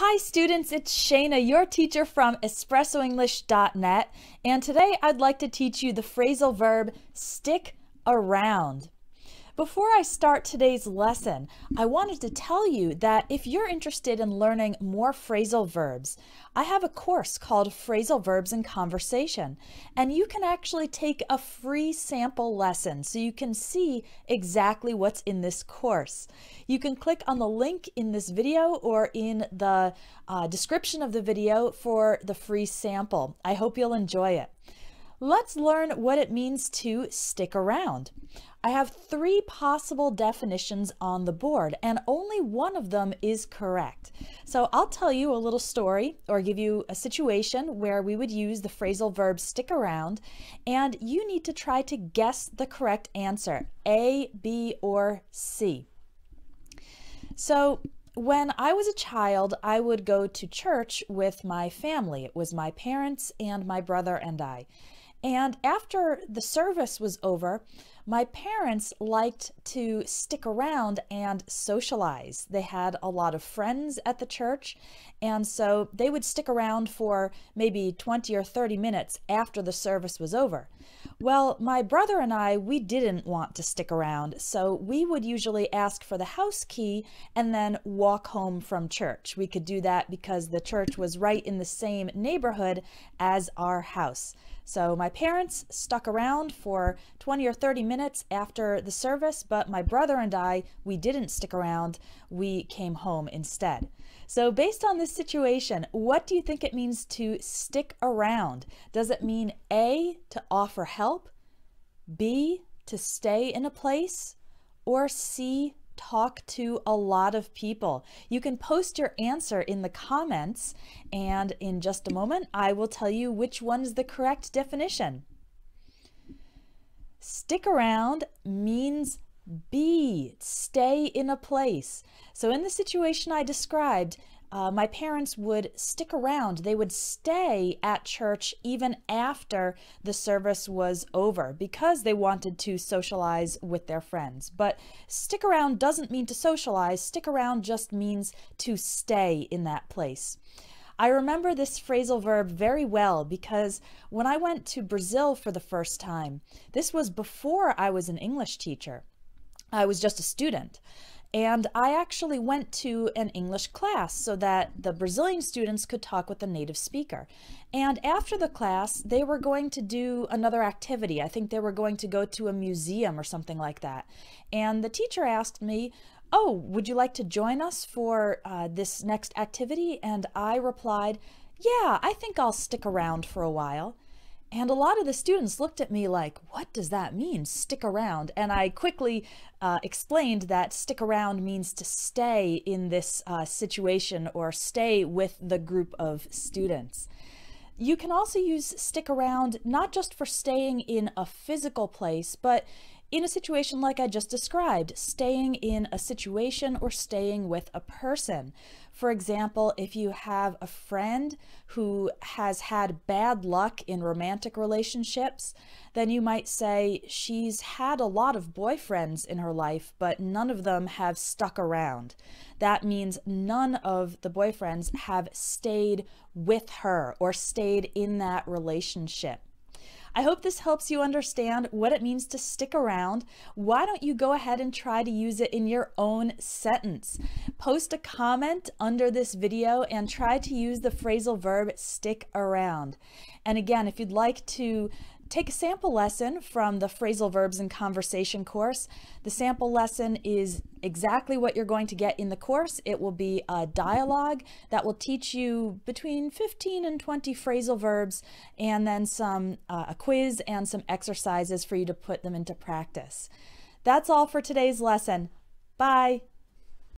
Hi students, it's Shayna, your teacher from EspressoEnglish.net, and today I'd like to teach you the phrasal verb stick around. Before I start today's lesson, I wanted to tell you that if you're interested in learning more phrasal verbs, I have a course called Phrasal Verbs in Conversation, and you can actually take a free sample lesson so you can see exactly what's in this course. You can click on the link in this video or in the description of the video for the free sample. I hope you'll enjoy it. Let's learn what it means to stick around. I have three possible definitions on the board, and only one of them is correct. So I'll tell you a little story or give you a situation where we would use the phrasal verb stick around, and you need to try to guess the correct answer, A, B, or C. So when I was a child, I would go to church with my family. It was my parents and my brother and I. And after the service was over, my parents liked to stick around and socialize. They had a lot of friends at the church, and so they would stick around for maybe 20 or 30 minutes after the service was over. Well, my brother and I, we didn't want to stick around, so we would usually ask for the house key and then walk home from church. We could do that because the church was right in the same neighborhood as our house. So my parents stuck around for 20 or 30 minutes after the service, but my brother and I, we didn't stick around. We came home instead. So based on this situation, what do you think it means to stick around? Does it mean A, to offer help, B, to stay in a place, or C, talk to a lot of people? You can post your answer in the comments, and in just a moment I will tell you which one's the correct definition. Stick around means B, stay in a place. So in the situation I described, my parents would stick around. They would stay at church even after the service was over because they wanted to socialize with their friends. But stick around doesn't mean to socialize. Stick around just means to stay in that place. I remember this phrasal verb very well because when I went to Brazil for the first time, this was before I was an English teacher. I was just a student. And I actually went to an English class so that the Brazilian students could talk with the native speaker. And after the class, they were going to do another activity. I think they were going to go to a museum or something like that. And the teacher asked me, "Oh, would you like to join us for this next activity?" And I replied, "Yeah, I think I'll stick around for a while." And a lot of the students looked at me like, what does that mean, stick around? And I quickly explained that stick around means to stay in this situation or stay with the group of students. You can also use stick around not just for staying in a physical place, but in a situation like I just described, staying in a situation or staying with a person. For example, if you have a friend who has had bad luck in romantic relationships, then you might say she's had a lot of boyfriends in her life, but none of them have stuck around. That means none of the boyfriends have stayed with her or stayed in that relationship. I hope this helps you understand what it means to stick around. Why don't you go ahead and try to use it in your own sentence? Post a comment under this video and try to use the phrasal verb stick around. And again, if you'd like to take a sample lesson from the Phrasal Verbs in Conversation course, the sample lesson is exactly what you're going to get in the course. It will be a dialogue that will teach you between 15 and 20 phrasal verbs, and then some a quiz and some exercises for you to put them into practice. That's all for today's lesson. Bye!